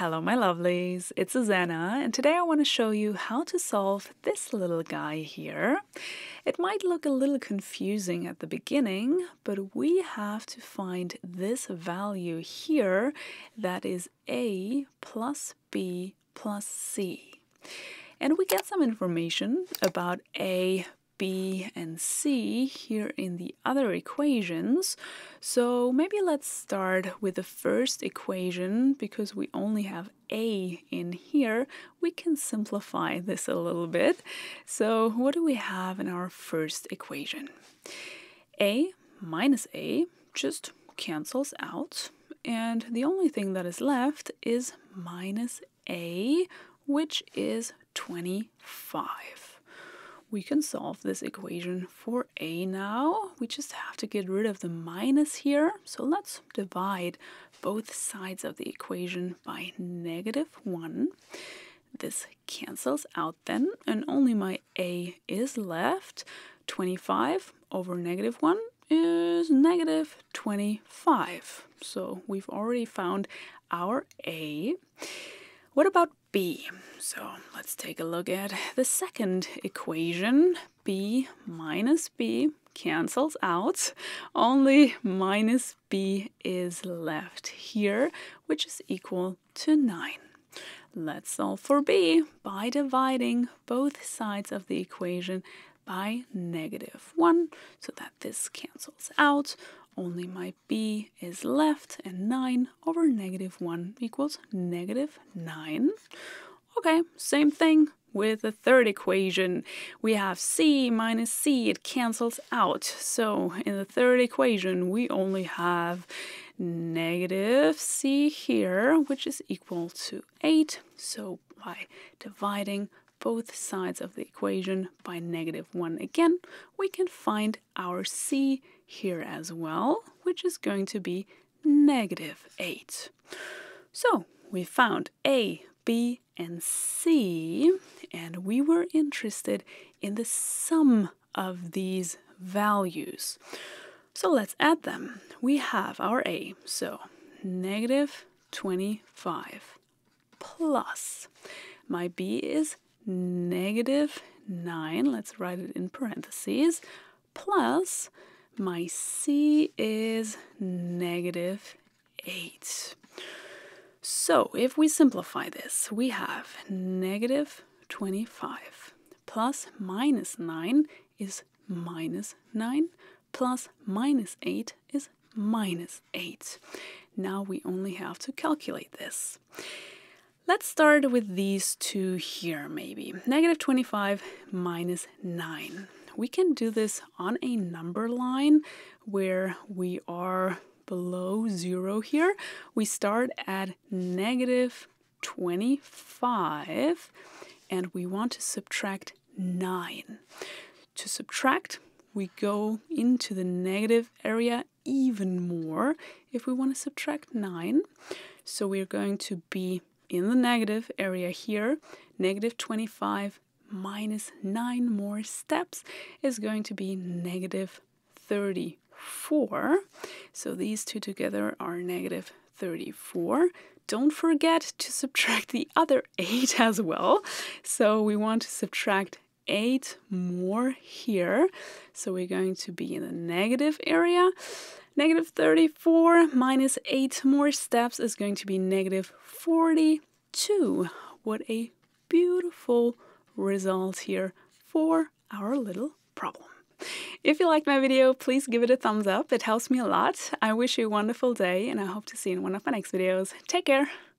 Hello my lovelies, it's Susanna, and today I want to show you how to solve this little guy here. It might look a little confusing at the beginning, but we have to find this value here that is a plus b plus c. And we get some information about a, b and c here in the other equations. So maybe let's start with the first equation, because we only have a in here. We can simplify this a little bit. So what do we have in our first equation? A minus a just cancels out, and the only thing that is left is minus a, which is 25. We can solve this equation for a now. We just have to get rid of the minus here. So let's divide both sides of the equation by -1. This cancels out then, and only my a is left. 25 over -1 is -25. So we've already found our a. What about b? So let's take a look at the second equation. b minus b cancels out. Only minus b is left here, which is equal to 9. Let's solve for b by dividing both sides of the equation by -1, so that this cancels out. Only my b is left, and 9 over -1 equals -9. Okay, same thing with the third equation. We have c minus c, it cancels out. So in the third equation, we only have -c here, which is equal to 8. So by dividing both sides of the equation by -1 again, we can find our c here as well, which is going to be -8. So we found a, b, and c, and we were interested in the sum of these values. So let's add them. We have our a, so -25 plus my b is -9, let's write it in parentheses, plus my c is -8. So if we simplify this, we have -25 plus -9 is -9, plus -8 is -8. Now we only have to calculate this. Let's start with these two here, maybe. -25 minus 9. We can do this on a number line where we are below 0 here. We start at -25, and we want to subtract 9. To subtract, we go into the negative area even more if we want to subtract 9. So we're going to be in the negative area here. -25 minus 9 more steps is going to be -34. So these two together are -34. Don't forget to subtract the other 8 as well. So we want to subtract 8 more here. So we're going to be in the negative area. -34 minus 8 more steps is going to be -42. What a beautiful result here for our little problem. If you liked my video, please give it a thumbs up. It helps me a lot. I wish you a wonderful day, and I hope to see you in one of my next videos. Take care!